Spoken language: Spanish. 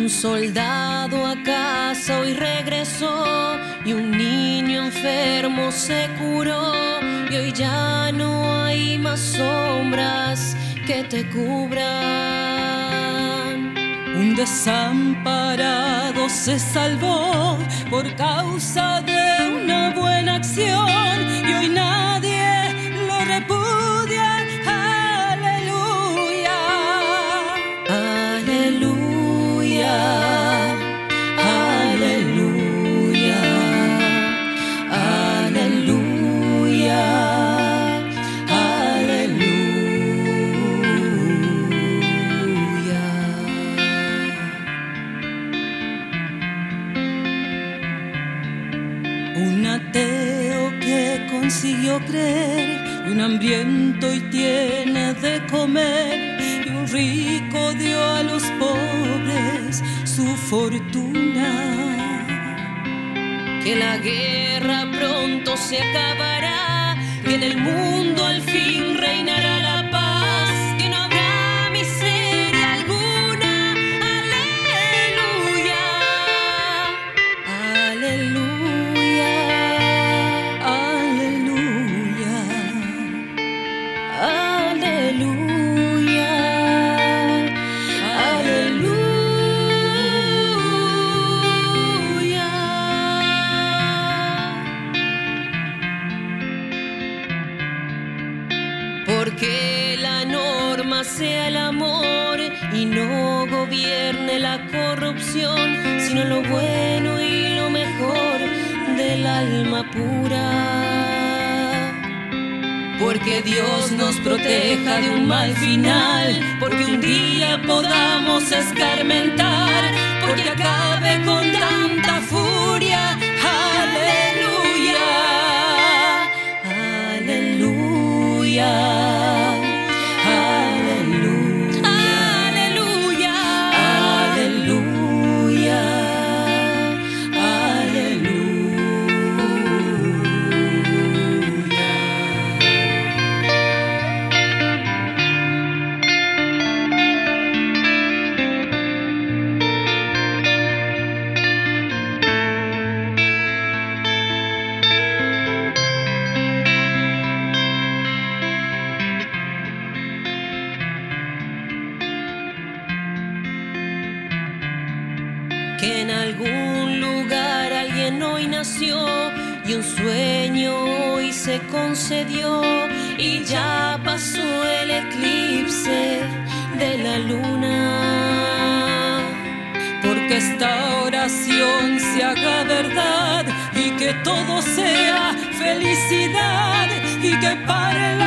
Un soldado a casa hoy regresó y un niño enfermo se curó. Y hoy ya no hay más sombras que te cubran. Un desamparado se salvó por causa de una buena acción y hoy nadie lo repudia. Aleluya. Aleluya. Aleluya, aleluya, aleluya. Un ateo que consiguió creer, un hambriento y tiene de comer, y un rico dio a los pobres su fortuna. Que la guerra pronto se acabará, que en el mundo al fin reinará la paz, que no habrá miseria alguna. Aleluya, aleluya, aleluya, aleluya. Que la norma sea el amor y no gobierne la corrupción, sino lo bueno y lo mejor del alma pura. Porque Dios nos proteja de un mal final, porque un día podamos escarmentar, porque acabe con tanta furia. Aleluya, aleluya. Que en algún lugar alguien hoy nació y un sueño hoy se concedió, y ya pasó el eclipse de la luna. Porque esta oración se haga verdad y que todo sea felicidad y que pare